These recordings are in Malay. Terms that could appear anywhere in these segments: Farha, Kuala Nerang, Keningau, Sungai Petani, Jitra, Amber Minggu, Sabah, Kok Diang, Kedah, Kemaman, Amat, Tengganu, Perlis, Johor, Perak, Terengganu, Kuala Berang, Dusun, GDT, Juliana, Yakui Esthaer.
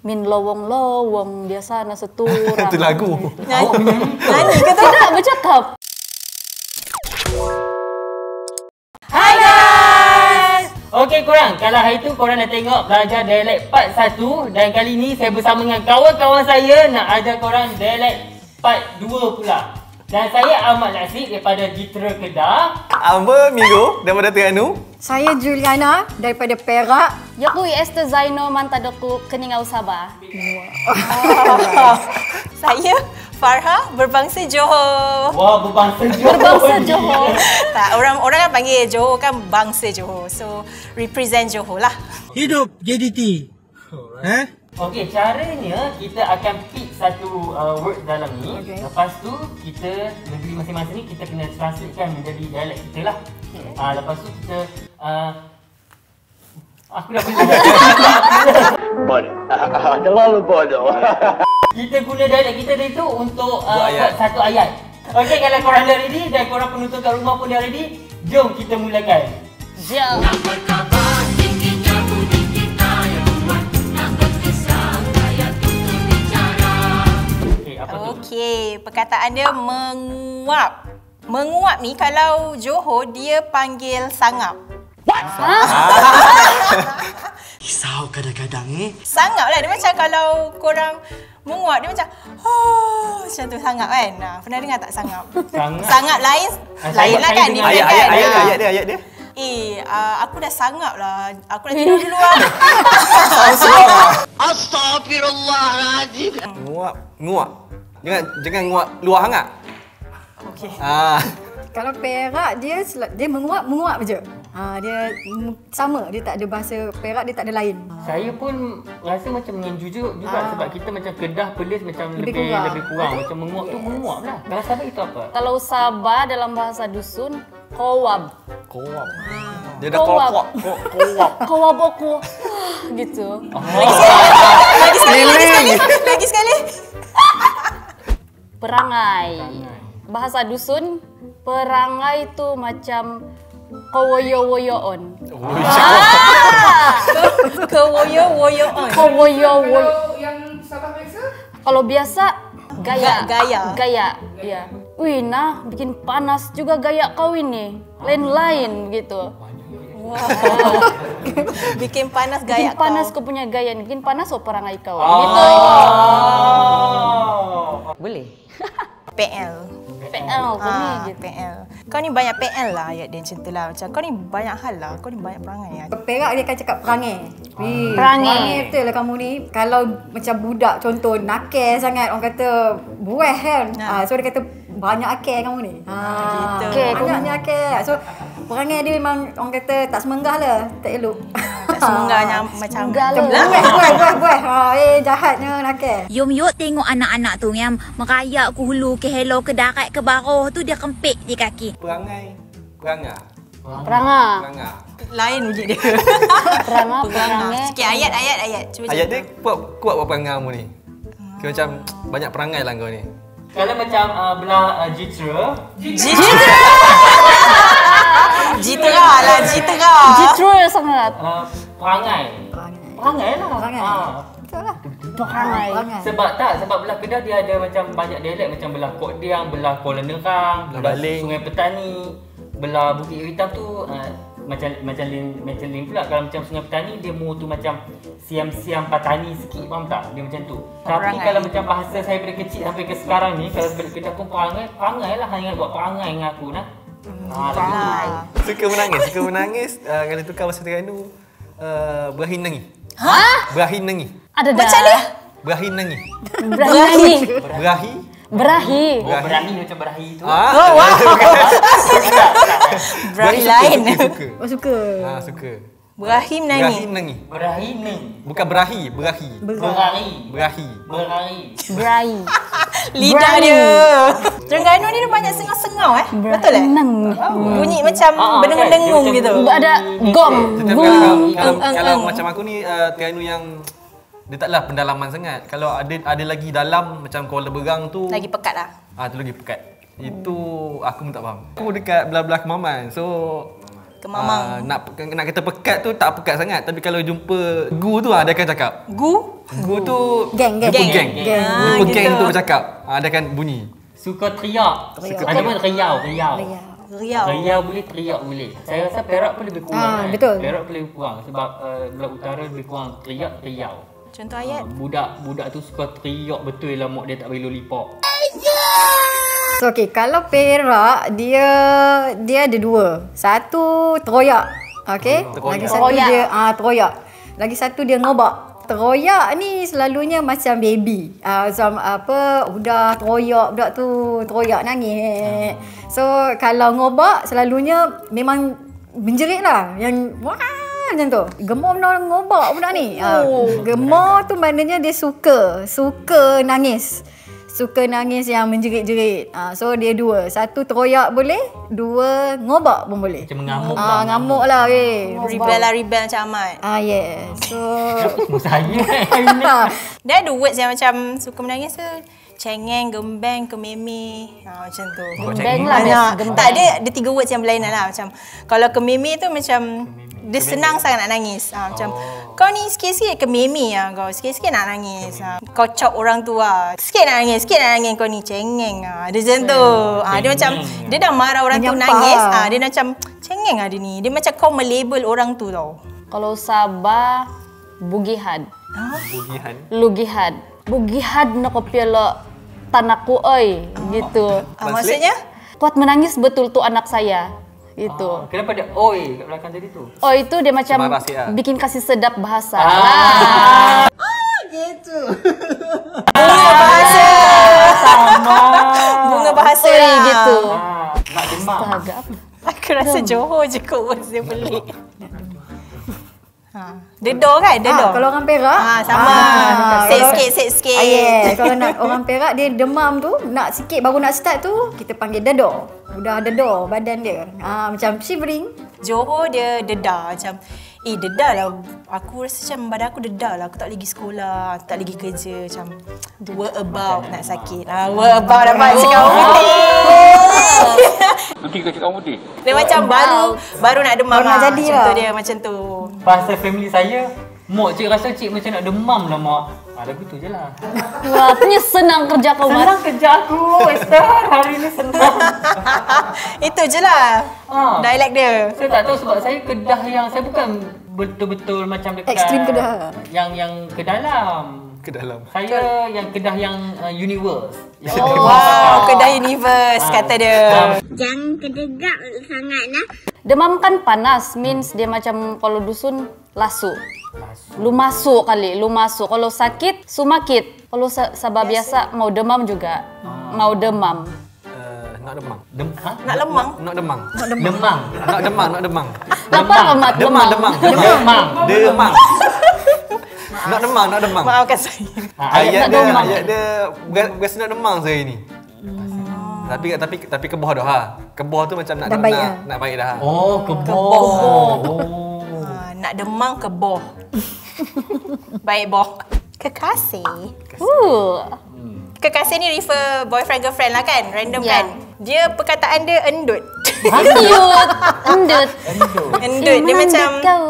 min lowong-lowong biasa na seturang. Itu lagu. Nyanyi kata tidak bercakap. Hai guys. Okey korang, kalau hari tu korang dah tengok belajar dialek part 1 dan kali ni saya bersama dengan kawan-kawan saya nak ajar korang dialek part 2 pula. Dan saya Amat Nasib daripada Jitra Kedah. Amber Minggu daripada Tengganu. Saya Juliana daripada Perak. Yakui Esthaer mantadaku Keningau Sabah. Saya Farha berbangsa Johor. Wah, berbangsa Johor. Berbangsa Johor. Tak, orang kan panggil Johor kan bangsa Johor. So represent Johor lah. Hidup GDT. Alright. Okey, caranya kita akan pick satu word dalam ni. Okay. Lepas tu kita negeri masing-masing ni kita kena translatekan menjadi dialek kita lah. Okay. Lepas tu kita aku dah boleh. Bodoh. Terlalu bodoh. Kita guna dialek kita dari tu untuk buat satu ayat. Okey, kalau korang dah ready dan korang penonton kat rumah pun dah ready, jom kita mulakan. Jom. Okey, perkataan dia menguap. Menguap ni kalau Johor dia panggil sangap. What? Risau kadang-kadang Sangap lah, dia macam kalau korang menguap dia macam oh, macam tu sangap kan. Nah, pernah dengar tak sangap? Sangap lain, lain lah kan dia. Ayat dia. Aku dah sangap lah. Aku dah tidur dulu lah. Astaghfirullahaladzim. Nguap. Jangan nguap luar hangat. Okey. Kalau Perak dia menguap je. Dia sama, dia tak ada bahasa Perak, dia tak ada lain. Saya pun rasa macam menjujuk juga sebab kita macam Kedah Perlis macam lebih kurang. Macam menguap tu menguap lah. Kalau Sabah itu apa? Kalau Sabah dalam bahasa dusun kowab. Dia dah kowab gitu. Lagi sekali. Perangai. Bahasa dusun perangai itu macam kowoyo-woyoon. Kowoyo-woyoon. Kalau yang Sabah biasa? Kalau biasa gaya. Ya. Wih, nah bikin panas juga gaya kau ini. Lain-lain gitu. Wow. Bikin panas gaya. Bikin panas kau punya gaya ni. Bikin panas oh perangai kau. Gitu. Boleh. PL kau ni PL. Kau ni banyak PL lah ayat dia macam tu lah. Macam kau ni banyak hal lah. Kau ni banyak perangai lah. Perak dia akan cakap perangai. Perangai betul lah kamu ni. Kalau macam budak contoh nakal sangat. Orang kata buah kan. So dia kata banyak akal kamu ni. Gitu. Banyaknya akal. So perangai dia memang orang kata tak semenggah lah. Tak elok. Semenggahnya macam buat. Jahatnya nakal. Yum tengok anak-anak tu yang merayap ke hulu ke hello ke darat ke baruh tu dia kempit di kaki. Perangai. Lain wujud dia. Perangai. Sikit ayat. Cuba ayat dia kuat apa perangai kamu ni. Kau macam banyak perangai lah kau ni. Kalau macam belah Jitra. Jitra sangat. Perangai lah. Betul lah. Perangai. Sebab belah Kedah dia ada macam banyak dialek macam belah Kok Diang, belah Kuala Nerang, belah Sungai Petani, belah Bukit Hitam tu macam lain pula. Kalau macam Sungai Petani dia mu tu macam siam-siam Patani sikit, faham tak? Dia macam tu. Tapi kalau macam bahasa saya dari kecil sampai ke sekarang ni kalau belah Kedah pun perangai lah, hanya buat perangai dengan aku nah. Suka menangis. Kalau tu kawan Tengganu berahi nengi. Ada dah. Macam ni? Berahi macam berahi tu. Oh wow. Berahi lain. Suka. Berahi menangis. Bukan berahi. Berahi. Lidah dia. Tengganu ni dia banyak sengau-sengau Betul tak? Bunyi macam mendengung-dengung gitu. Ada gom. Kalau macam aku ni Tengganu yang dia taklah pendalaman sangat. Kalau ada lagi dalam macam Kuala Berang tu lagi pekat lah. Itu lagi pekat. Itu aku pun tak faham. Aku dekat belah-belah Kemaman. So Kemamang. Nak kata pekat tu tak pekat sangat, tapi kalau jumpa gu tu dia akan cakap. Gu? Gu tu geng. Jumpa geng tu bercakap. Dia akan bunyi. Suka teriak. Ataupun riau boleh, teriak boleh. Saya rasa Perak pun lebih kurang. Betul. Perak pun lebih kurang sebab Gelap Utara lebih kurang teriak riau. Contoh ayat budak tu suka teriak betul lah mak dia tak bagi lollipop. So, okay, kalau Perak dia ada dua. Satu teroyak. Okey. Lagi satu dia teroyak. Lagi satu dia ngobak. Teroyak ni selalunya macam baby. Macam apa udah teroyak budak tu teroyak nangis. So kalau ngobak selalunya memang menjerit lah. Yang wah macam tu. Gemar benar ngobak budak ni. Gemar tu maknanya dia suka nangis. Suka nangis yang menjerit-jerit. So dia dua. Satu teroyak boleh, dua ngobak pun boleh. Macam mengamuk. Ngamuk lah weh. Rebel macam Amat. Yes. So saya dia ada words yang macam suka menangis tu. Cengeng, gembeng, kemimi. Macam tu. Gembeng lah. Tak, ada tiga words yang berlainan lah. Macam kalau kemimi tu macam dia senang sangat nak nangis. Macam kau ni sikit-sikit kemimi lah kau. Sikit-sikit nak nangis. Kau cop orang tu lah. Sikit nak nangis kau ni cengeng lah. Dia macam tu. Dia macam dia dah marah orang tu nangis. Dia macam cengeng lah dia ni. Dia macam kau melabel orang tu tau. Kalau Sabah, bugihan. Bugihan? Lugihan. Bugihan nak kopiala tanakku oi. Gitu. Maksudnya? Kuat menangis betul tu anak saya. Itu. Kenapa ada oi kat belakang tadi tu? Oi tu dia macam bikin kasih sedap bahasa. Gitu. Bunga bahasa. Sama. Bunga bahasa oi, gitu. Nak demak. Astaga. Aku rasa Johor je kot words dia pelik. Dedo kan? Dedo. Kalau orang Perak sama. Set sikit, Kalau nak orang Perak dia demam tu, nak sikit baru nak start tu, kita panggil dedo. Udah dedo badan dia. Macam shivering. Johor dia dedah macam dedah lah. Aku rasa macam badan aku dedah lah. Aku tak lagi sekolah, tak lagi kerja macam what about nak sakit. What about dapat cakap orang putih. Nanti kita cakap orang putih. Dia macam baru nak demam. Baru nak jadi lah. Contoh dia macam tu. Pasal family saya, mak cik rasa cik macam nak demam lah mak. Lagu tu je lah. Wah, punya senang kerja kau. Senang kerja aku, Esthaer. Hari ni senang. Itu je lah dialek dia. Saya tak tahu sebab saya Kedah yang saya bukan betul-betul macam dekat ekstrim Kedah. Yang ke dalam. Saya yang Kedah yang universe. Kedah universe kata dia. Jangan kedegap sangat lah. Demam kan panas, means dia macam kalau dusun lasu. Lu masuk kali, Kalau sakit, sumakit. Kalau Sabah biasa mau demam juga. Mau demam. Nak demang. Nak lemang. Nak demang. Nak demang. Apa Amat? Demang. Nak demang. Maafkan saya. Ayat dia berasa nak demang saya ni. Tapi keboh dah. Keboh tu macam nak baik dah. Oh, keboh. Nak demang keboh. Baik boh. Kekasih. Kekasih ni refer boyfriend girlfriend lah kan? Random kan? Dia perkataan dia endut. Endut. Dia macam dia macam kau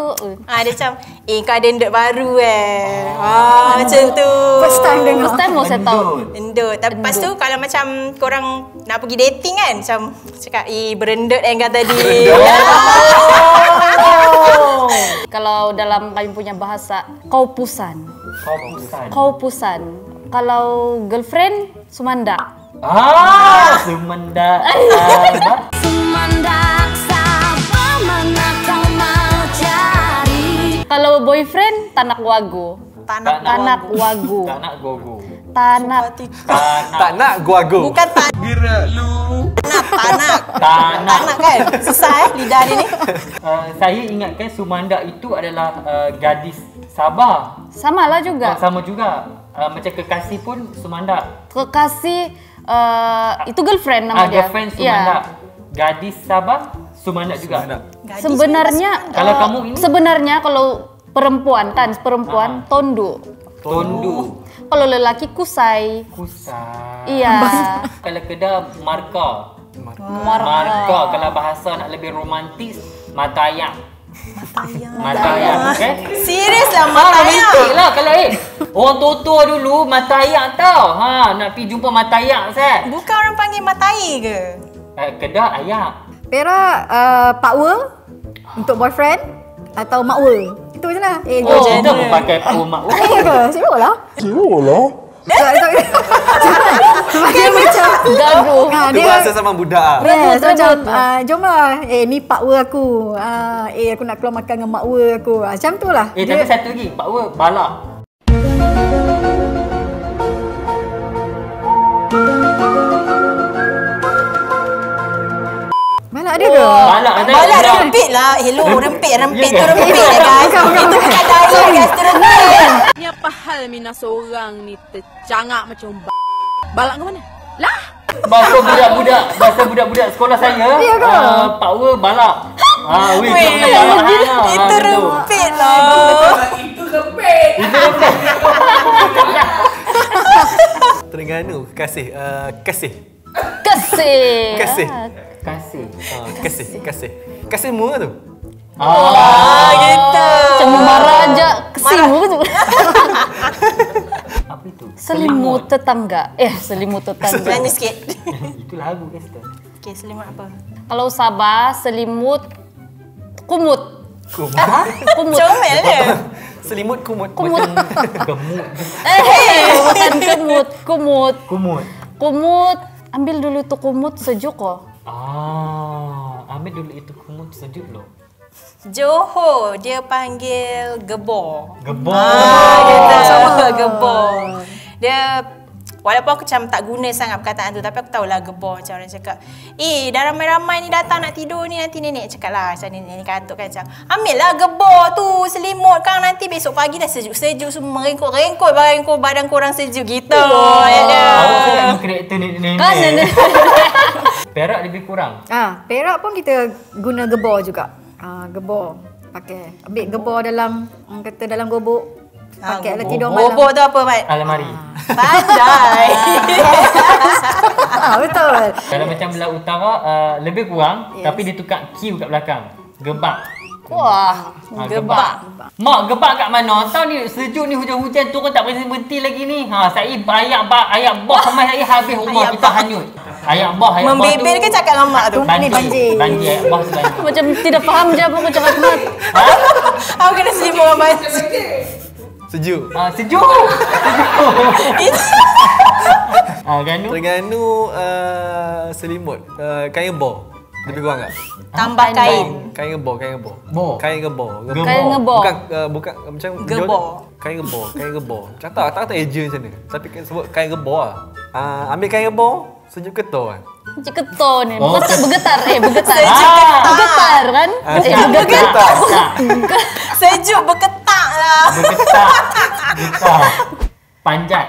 ada endut baru macam tu. First time mau saya tahu. Endut. Tapi lepas tu kalau macam korang nak pergi dating kan macam cakap berendut kata tadi. Kalau dalam kami punya bahasa kaupusan. Kalau girlfriend Sumanda. Sumanda. Sumanda siapa mana kau mau cari. Kalau boyfriend Tanak wagu. Bukan tanak. Gira lu. Tanak kan? Susah lidah dia ni. Saya ingatkan Sumanda itu adalah gadis Sabah. Samalah juga. Macam kekasih pun Sumanda. Kekasih itu girlfriend nama dia. Girlfriend Sumanda. Gadis Sabah Sumanda juga. Sebenarnya kalau kamu ini kalau perempuan kan tondu. Kalau lelaki kusai. Iya. Kalau Kedah marka. Kalau bahasa nak lebih romantis Matayang. Matayang. Matayang. Okay? Serius lah matayang. Mintik lah kalau orang tua-tua dulu matayang tau. Ha, nak pergi jumpa matayang saya. Bukan orang panggil matai ke? Kedah ayak. Perak pakwa untuk boyfriend atau makwa. Itu je lah. Eh, oh, kita pun pakai pakwa makwa. Eh, ke? Sibuk lah. Sibuk lah. Dia macam gaduh. Dia rasa sama budak. Yes, macam jom lah. Eh ni pakwa aku. Eh aku nak keluar makan dengan makwa aku. Macam tu lah. Eh tapi satu lagi pakwa bala. Balak ada ke? Balak rempit lah. Hello rempit tu rempit lah guys. Itu bukan daya guys, tu rempit. Apa hal minah seorang ni tercangak macam balak ke mana? Lah! Bahasa budak-budak sekolah saya power balak. Haa, weh, kita balak lah. Itu rempit lah. Itu rempit. Itu rempit. Terengganu, kasih. Kasih. Kasih murah tu. Ah, gitu. Cuma marah aja kesimut. Apa itu? Selimut tetangga. Selimut tetangga. Nyanyi sikit. Itu lagu Esthaer. Okey, selimut apa? Kalau Sabah, selimut kumut. Kumut. Comel dia. Selimut kumut. Kumut. Gemut. Bukan gemut, kumut. Kumut. Kumut. Ambil dulu tu kumut sejuk kok. Ah, ambil dulu itu kumut sejuk loh. Johor dia panggil gebor. Gebor. Kita sama gebor. Dia walaupun aku macam tak guna sangat perkataan tu, tapi aku tahulah gebor macam orang cakap, "Eh, dah ramai-ramai ni datang nak tidur ni, nanti nenek cakap lah macam nenek kantuk kan macam, ambillah gebor tu, selimut kang nanti besok pagi dah sejuk-sejuk semua rengkut-rengkut barang kau badan korang sejuk gitu." Ya dah. Aku karakter nenek. Kan nenek. Perak lebih kurang. Ah, Perak pun kita guna gebor juga. Gebor pakai. Ambil gebor dalam kata dalam gobok. Pakailah tidur malam. Gobok tu apa, Mat? Alamari. Pandai. Betul. Kalau macam belah utara lebih kurang tapi ditukar Q kat belakang. Gebak. Wah, gebak. Mak gebak kat mana? Tahu ni sejuk ni hujan-hujan turun tak berhenti lagi ni. Ha, saya bayar ayak bah sama saya habis rumah kita hanyut. Ayak bah membebel ke cakap dengan mak tu? Banjir ayak bah tu banjir. Macam tidak faham je apa kau cakap mak. Aku kena selimut orang banjir. Sejuk. Sejuk. Terengganu. Terengganu selimut. Kain gebor. Lebih kurang tak? Tambah kain. Kain gebor. Bukan macam gebor. Kain gebor. Macam tak ejen macam ni. Tapi sebut kain gebor lah. Ambil kain gebor, sejuk ketor kan? Sejuk ketor ni. Bukan bergetar. Sejuk ketar. Bergetar kan? Bergetar. Sejuk berketak lah. Bergetar. Panjat.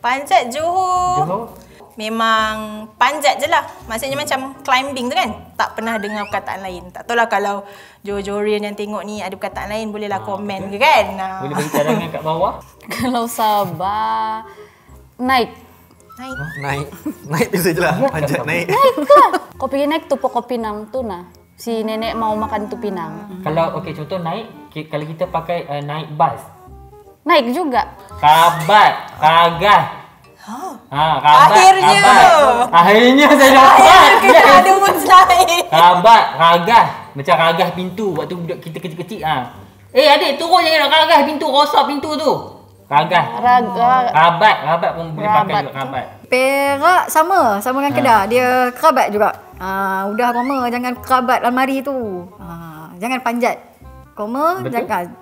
Panjat Johor. Memang panjat je lah. Maksudnya macam climbing tu kan. Tak pernah dengar perkataan lain. Tak tahulah kalau Johorian yang tengok ni ada perkataan lain, bolehlah komen ke kan. Boleh bagi cadangan kat bawah. Kalau Sabah, Naik biasa je lah. Panjat naik ke? Kau pergi naik Tupok Pinang tu nah. Si nenek mau makan tu Pinang. Kalau okey contoh naik, kalau kita pakai naik bas. Naik juga. Kabat, kagah. Akhirnya saya dapat. Akhirnya ada words lain. Ragah. Macam ragah pintu. Waktu budak kita kecil-kecil. Eh adik turun jangan nak ragah pintu. Rosak pintu tu. Ragah. Kerabat pun boleh pakai juga kerabat. Perak sama dengan Kedah. Dia kerabat juga. Udah koma jangan kerabat almari tu. Jangan panjat. Koma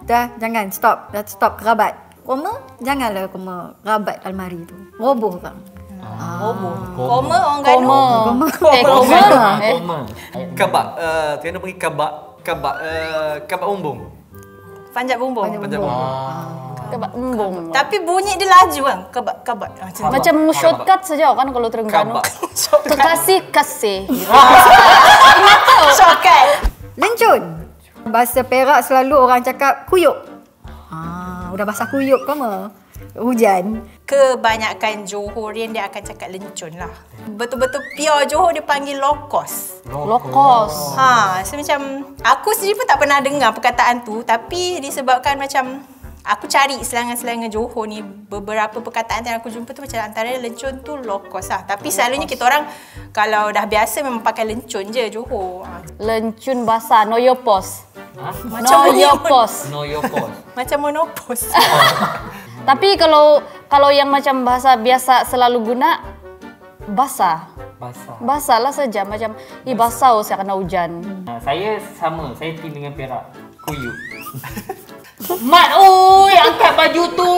jangan stop. Dah stop kerabat. Koma, janganlah koma rabat almari tu. Roboh bang. Roboh. Koma orang Ganu. Koma. Kabak. Kena pergi kabak. Kabak bumbung. Panjat bumbung. Kabak bumbung. Tapi bunyi dia laju kan. Kabak. Macam shortcut saja kan kalau Terengganu. Kasih. Shortcut. Lencun. Bahasa Perak selalu orang cakap kuyuk. udah basah kuyup ke mah. Hujan. Kebanyakan Johorian dia akan cakap lencun lah. Betul-betul pure Johor dia panggil lokos. Lokos. Ha, so macam aku sendiri pun tak pernah dengar perkataan tu, tapi disebabkan macam aku cari selangan-selangan Johor ni, beberapa perkataan yang aku jumpa tu macam antara lencun tu lokos lah. Tapi selalunya kita orang kalau dah biasa memang pakai lencun je Johor. Lencun basah, noyopos. Ha? Macam noyopos. Noyopos. Macam monopos. Tapi kalau yang macam bahasa biasa selalu guna basah. Basah. Basah lah saja macam i basah oh, saya kena hujan. Saya sama, saya tim dengan Perak. Kuyup. Mat oi, angkat baju tu.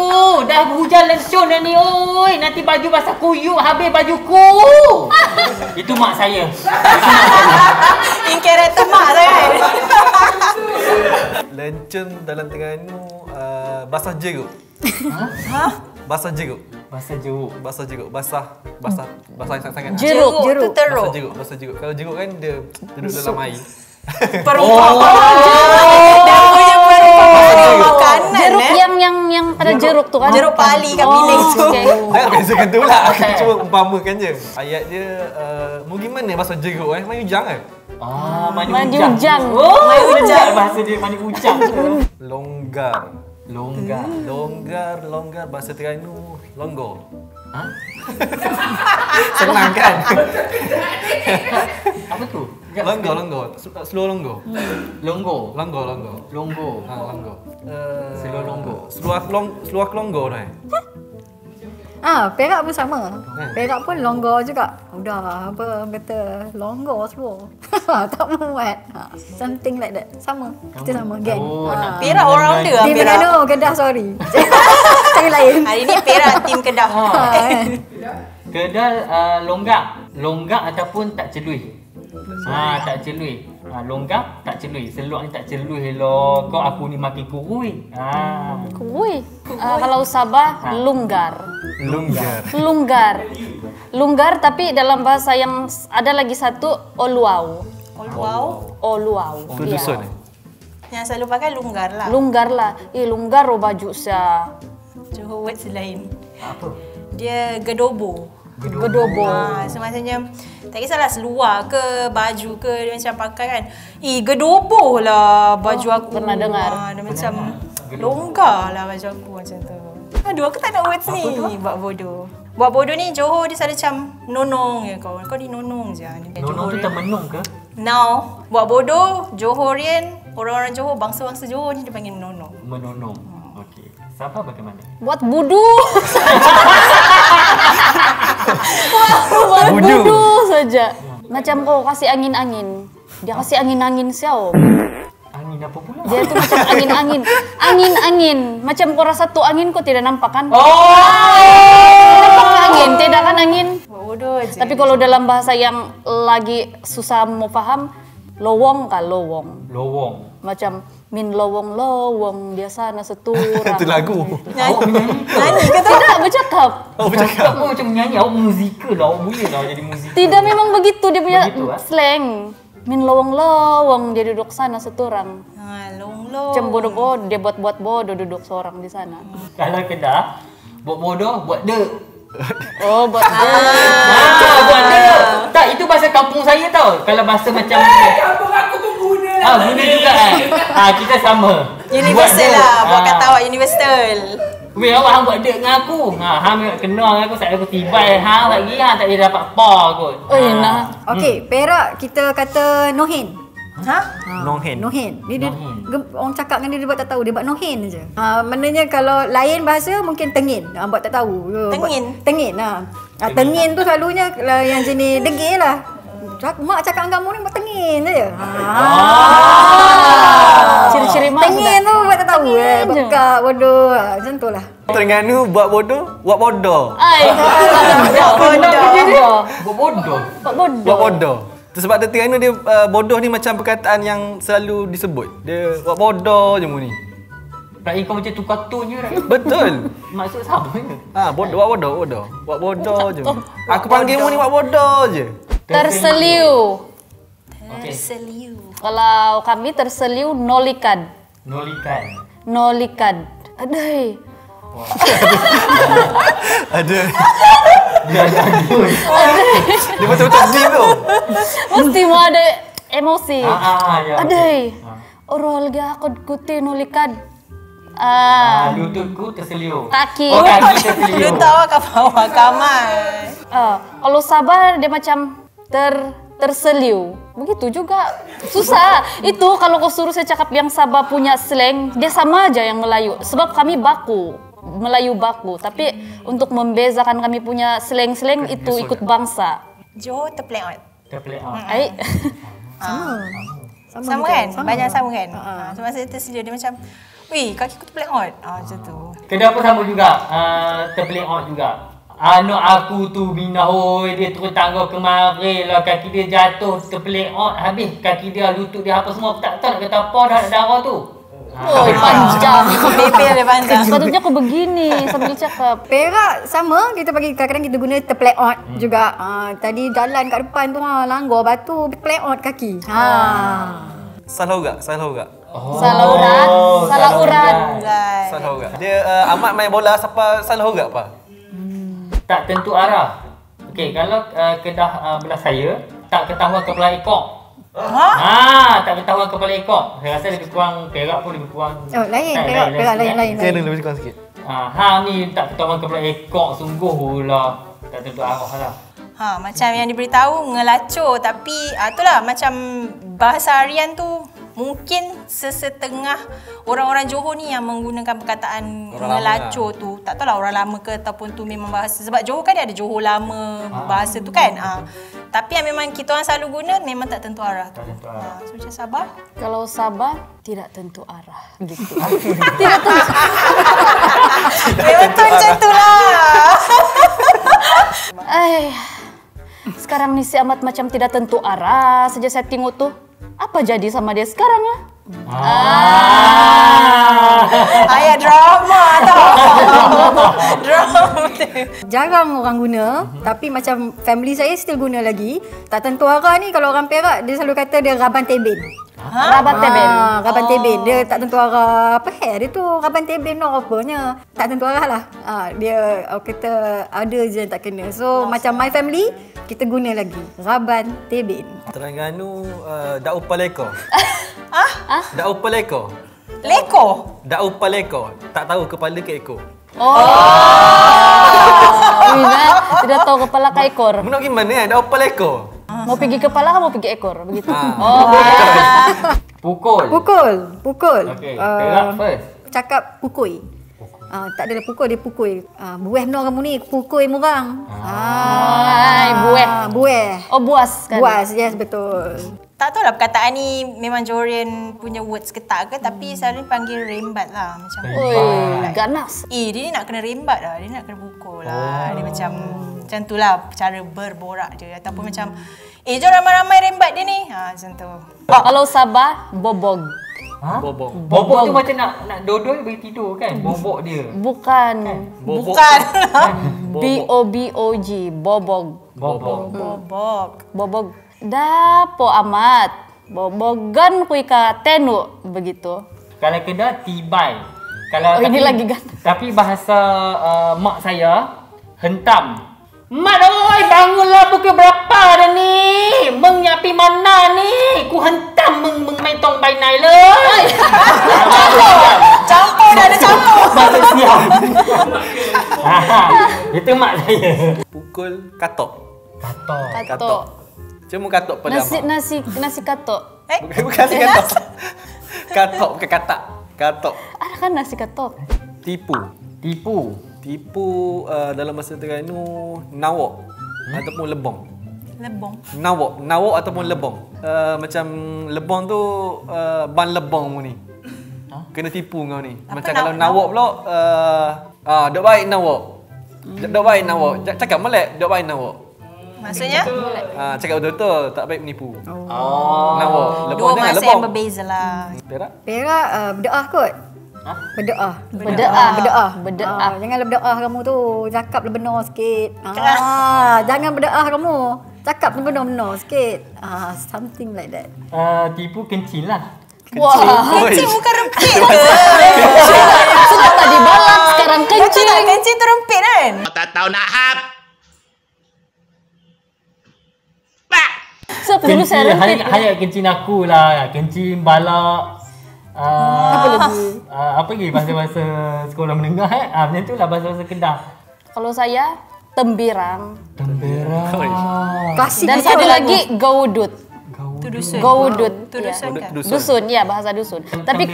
Dah hujan lencun dah ni oi. Nanti baju basah kuyup habis bajuku. Itu mak saya. Ingkarator mak lah kan. Lencun dalam Tengganu basah jeruk. Ha? Basah jeruk. Basah jeruk. Basah jeruk. Basah sangat-sangat. Jeruk. Jeruk tu teruk. Basah jeruk. Kalau jeruk kan dia duduk dalam air. Perumpamaan jeruk. Dia punya perumpamaan makanan. Jeruk yang ada jeruk tu kan. Jeruk pali kat bilik tu. Tak bezakan tu lah. Aku cuma umpamakan je. Ayat dia mungkin mana basah jeruk eh? Mari ujang eh? Ah, mandi ujang. Mandi ujang. Bahasa dia mandi ujang. Longgar. Longgar. Longgar bahasa Terengganu longgor. Ha? Senang kan? Apa tu? Longgor. Slow longgor. Longgor. Ha, longgor. Slow longgor. Seluar longgor dah. Ah, Perak pun sama. Perak pun longgor juga. Udah apa kata longgor seluar. Tak muat. Something like that. Sama. Kita sama geng. Oh, Perak orang dia. Tim Keningau, Kedah, sorry. Saya lain. Hari ni Perak tim Kedah. Kedah longgar. Longgar ataupun tak celui. Ha, tak celui. Ha, longgar tak celui. Seluar ni tak celui loh. Kau aku ni makin kurui. Ha. Kurui. Kalau Sabah longgar. Longgar tapi dalam bahasa yang ada lagi satu oluau. Oluau. Itu dusun ni. Yang selalu pakai longgar lah. Longgar oh baju saya. Johor words lain. Apa? Dia gedobo. Ha, so maksudnya tak kisahlah seluar ke baju ke dia macam pakai kan. Gedobo lah baju aku. Pernah dengar. Ha, dia macam longgar lah baju aku macam tu. Aduh, aku tak nak words ni. Buat bodoh. Buat bodoh ni Johor dia selalu macam nonong je kau. Kau ni nonong je. Nonong tu termenung ke? No. Buat bodoh, Johorian, orang-orang Johor, bangsa-bangsa Johor ni dia panggil nonong. Menonong. Okey. Sabah bagaimana? Buat budu. Buat budu saja. Macam kau kasih angin-angin. Dia kasih angin-angin siau. Angin apa pula? Dia tu macam angin-angin. Angin-angin. Macam kau rasa tu angin kau tidak nampak kan? Oh! Nampak angin? Tidak kan angin? Bodoh je. Tapi kalau dalam bahasa yang lagi susah mau faham, lowong kan lowong. Lowong. Macam min lowong dia sana seturang. Itu lagu. Awak menyanyi ke? Tidak, bercakap. Oh, bercakap. Awak macam menyanyi. Awak musikal lah. Awak boleh lah jadi musikal. Tidak, memang begitu dia punya slang. Min lowong-lowong dia duduk sana setorang. Ha, lowong-lowong. Macam bodoh-bodoh dia buat-buat bodoh duduk seorang di sana. Kalau Kedah, buat bodoh buat de. Oh, buat de. Ah, buat de. Tak, itu bahasa kampung saya tau. Kalau bahasa macam kampung aku pun guna. Ah, guna juga kan. Ah, kita sama. Universal lah, buat kata awak universal. Weh, awak buat de dengan aku. Ha, hang kenal dengan aku saya aku tibai hang lagi hang tak dia dapat pa kot. Oi nah. Okey, Perak kita kata nohin. Ha? Nohin. Nohin. Ni dia orang cakap dengan dia buat tak tahu, dia buat nohin aje. Ha, maknanya kalau lain bahasa mungkin tengin. Ha, buat tak tahu. Tengin. Ha, tengin tu selalunya yang jenis degil lah. Mak cakap dengan kamu ni buat tengin aje. Ha. Ciri-ciri mak tengin tu buat tak tahu eh, bekak bodoh. Macam tulah. Terengganu buat bodoh. Ai. Buat bodoh. Sebab Terengganu dia bodoh ni macam perkataan yang selalu disebut. Dia buat bodoh je murni. Rai kau macam tukar tone je Rai. Betul. Maksud sama je. Ha, buat bodoh. Buat bodoh je. Aku panggil murni buat bodoh je. Terseliu. Kalau kami terseliu nolikan. Adai. Wow. Adai. Dia gagu. Adai. Dia betul-betul sedih tu. Mesti mau ada emosi. Ya, adai. Orang lagi aku kuti nulikan. Lututku terseliu. Kaki. Oh, kaki terseliu. Lu tahu ke bawah kamar. Kalau Sabah dia macam terseliu. Begitu juga susah. Itu kalau kau suruh saya cakap yang Sabah punya slang, dia sama aja yang Melayu. Sebab kami baku, Melayu baku. Tapi untuk membezakan kami punya slang-slang itu ikut bangsa. Johor terpleot. Terpleot. Ai. Sama kan? Banyak sama kan? Cuma saya terseliu dia macam wih, kaki ku terpeling out. Macam tu. Kedah pun sama juga. Terpeling out juga. Anak aku tu bina, oi, dia turun tangga kemari lah. Kaki dia jatuh, terpeling out. Habis kaki dia, lutut dia, apa semua. Aku tak tahu nak kata apa dah darah tu. Oh, panjang. Bebel dia panjang. Sepatutnya aku begini sambil cakap. Perak sama, kita pagi kadang-kadang kita guna terpeling out juga. Tadi jalan kat depan tu, langgar batu, terpeling out kaki. Salah juga. Salah urat. Dia Amat main bola, siapa salah urat apa? Tak tentu arah. Okey, kalau Kedah belah saya, tak ketahuan kepala ekor. Tak ketahuan kepala ekor. Saya rasa lebih kurang Perak pun lebih kurang. Oh, lain. Perak lain. Saya lebih kurang sikit. Ni tak ketahuan kepala ekor sungguh pula. Tak tentu arah lah. Macam yang diberitahu ngelacur, tapi itulah macam bahasa harian tu. Mungkin sesetengah orang-orang Johor ni yang menggunakan perkataan ngelacur tu. Tak tahulah orang lama ke ataupun tu memang bahasa. Sebab Johor kan dia ada Johor lama bahasa tu kan. Tapi yang memang kita orang selalu guna memang tak tentu arah. So macam Sabah? Kalau Sabah, tidak tentu arah. Gitu. Tidak tentu arah. Memang tu macam tu lah. Sekarang ni si Amat macam tidak tentu arah saja saya tengok tu. Apa jadi sama dia sekarang lah? Ayah drama tau. Drama. Jarang orang guna, tapi macam family saya still guna lagi. Tak tentu arah ni kalau orang Perak dia selalu kata dia raban teben. Raban teben. Dia tak tentu arah. Apa dia tu? Raban teben no apanya. Tak tentu arah lah. Dia kata ada je yang tak kena. So macam my family kita guna lagi raban teben. Terengganu daupa leko. Daupa leko. Leko. Daupa leko. Tak tahu kepala ke ekor. Tidak tahu kepala ke ekor. Mana gimana ya? Daupa leko. Mau pergi kepala atau mau pergi ekor begitu. Pukul. Okey, cakap pukul. Tak adalah pukul, dia pukul. Bueh benar kamu ni, pukul murang. Bueh. Oh, buas kan? Buas, yes, betul. Tak tahulah perkataan ni memang Johorian punya words ke tak ke, tapi selalu panggil rembat lah. Macam ganas. Dia ni nak kena rembat lah, dia nak kena pukul lah. Dia macam tu lah, cara berborak dia. Ataupun macam, jom ramai-ramai rembat dia ni. Macam tu. Kalau Sabah, bobog. Bobok tu macam nak dodol bagi tidur kan? Bobok dia. Bukan. B-O-B-O-G. Bobok. Dah po Amat. Bobogan kui ka tenu begitu. Kalau Kedah tibai. Kalau ini lagi kan. Tapi bahasa mak saya hentam. Mat oi, bangunlah pukul berapa dah ni? Meng nyapi mana ni? Ku hentam meng main tong bai nai leh. Campur dah ada campur. Bahasa siam. Itu mak saya. Pukul katok. Cuma katok pada nasi, nasi katok. Bukan nasi katok. Katok bukan katak. Katok. Ada kan nasi katok. Tipu dalam bahasa Terengganu nawok ataupun lebong. Nawok ataupun lebong. Macam lebong tu ban lebong mu ni. Kena tipu kau ni. Apa macam kalau nawok pula dok baik nawok. Dok baik nawok. Cakap Malay dok baik nawok. Maksudnya? Cakap betul-betul, tak baik menipu. Nawok. Lebong dengan lebong. Dua bahasa yang berbezalah. Perak berdoa kot. Berdoa. Jangan berdoa kamu tu. Cakap benar sikit. Jangan berdoa kamu. Cakap benar-benar sikit. Something like that. Tipu kencing lah. Kencing bukan repit ke? tadi balap, sekarang kencing. Betul, kencing terumpit kan? Tak tahu nak hap. Pak. Sebab dulu saya rempit. Hanya kencing aku lah. Kencing, balap. Apa lagi? Apa lagi bahasa-bahasa sekolah menengah eh? Macam itulah bahasa-bahasa Kedah. Kalau saya, tembirang. Tembirang. Dan satu lagi, gaudut. Dusun. Gaudut. Dusun, ya bahasa dusun. Tapi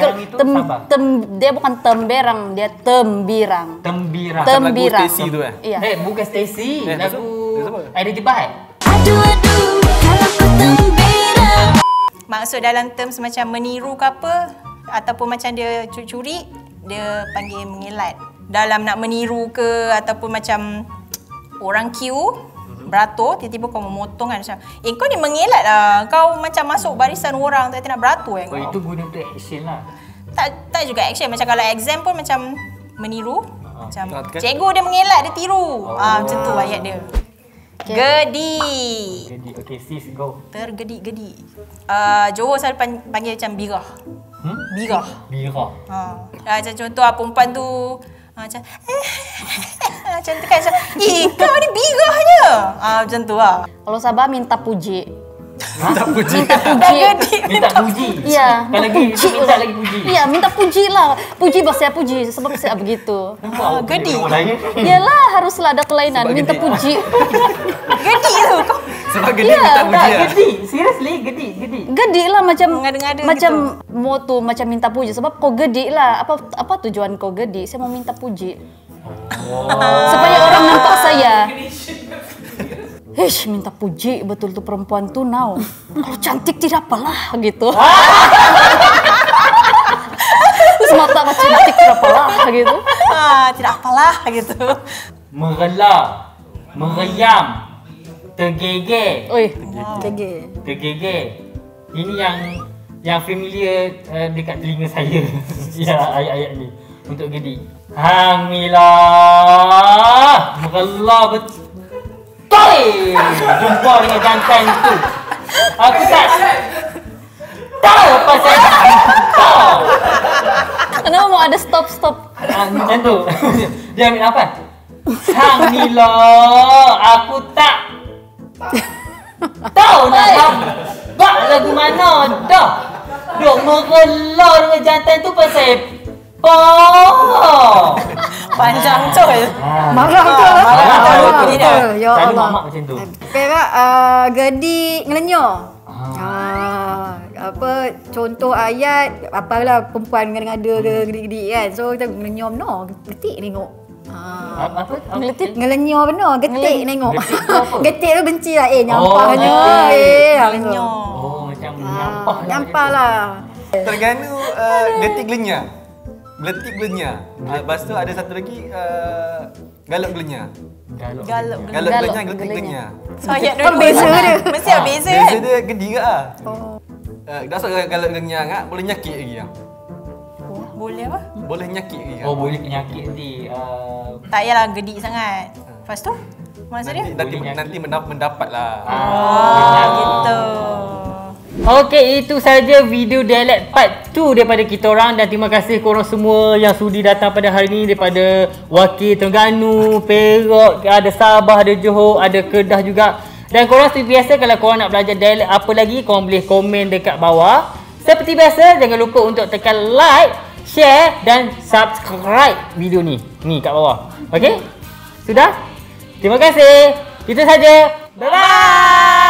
dia bukan temberang, dia tembirang. Tembirang. Tembirang. Lagu Stacy tu eh? Eh, bukan Stacy. Lagu Identity Baik. Aduh-aduh, kalau ku tembirang. Maksud dalam term macam meniru ke apa, ataupun macam dia curi, dia panggil mengilat. Dalam nak meniru ke, ataupun macam orang queue, beratur, tiba-tiba kau memotong kan macam, eh kau ni mengelat lah, kau macam masuk barisan orang, tak nak beratur kan kau. Itu guna untuk action lah. Tak juga action, macam kalau exam pun macam meniru. Macam cikgu dia mengelat, dia tiru. Macam tu ayat dia. Gedi. Gedi, okay sis go. Tergedi-gedi. Johor saya panggil macam birah. Birah. Birah. Macam contoh perempuan tu, macam macam tu kan, macam eh kau ni birahnya macam tu lah. Kalau Sabah minta puji. Minta puji? Minta puji. Minta puji? Ya. Kalau lagi minta lagi puji? Ya minta puji lah. Puji bah saya puji sebab saya begitu. Gedi? Yalah haruslah ada kelainan minta puji. Gedi tu kau? Sebab gedi minta puji lah? Gedi? Seriously gedi? Gedi lah macam mau tu macam minta puji sebab kau gedi lah. Apa tujuan kau gedi? Saya mau minta puji. Supaya orang nampak saya. Hish, minta puji betul tu perempuan tu now. Kalau cantik tidak apalah gitu. Semata macam cantik tidak apalah gitu. Tidak apalah gitu. Merela, mereyam. Tergege. Oi, tergege. Tergege. Ini yang familiar dekat telinga saya. Ya, ayat-ayat ni untuk gedi. Hamilah. Merela betul. Jumpa dengan jantan tu. Aku tak tahu apa saya tahu. Kenapa mau ada stop-stop? Macam tu. Dia ambil apa? Hamilah. Aku tak tahu nak bak lagu mana dah. Duk merela dengan jantan tu pasal po. Panjang tu. Marah tu. Ya Allah. Tadi mamak macam tu. Perak gedi ngelenyo. Apa contoh ayat apalah perempuan ngada-ngada gedi-gedi kan. So kita ngelenyo no getik tengok. Ngeletik ngelenyo benar getik tengok. Getik tu benci lah eh nyampahnya eh ngelenyo. Oh macam nyampah. Nyampahlah. Tengganu getik glenya. Geletik glenya. Lepas tu ada satu lagi galak glenya. Galak glenya geletik glenya. So ayat dia beza dia. Mesti ada beza kan. Beza dia gedi ke ah. Oh. Dah so galak glenya ngak boleh nyakit lagi ah. Boleh apa? Boleh nyakit ke? Oh, boleh nyakit nanti. Tak payahlah gedi sangat. Lepas tu? Maksud dia? Nanti mendapat lah. Oh, gitu. Okey, itu saja video dialek part 2 daripada kita orang. Dan terima kasih korang semua yang sudi datang pada hari ini. Daripada wakil Terengganu, Perak, ada Sabah, ada Johor, ada Kedah juga. Dan korang seperti biasa kalau korang nak belajar dialek apa lagi, korang boleh komen dekat bawah. Seperti biasa, jangan lupa untuk tekan like, share dan subscribe video ni. Ni kat bawah. Okey? Sudah? Terima kasih. Itu saja. Bye-bye.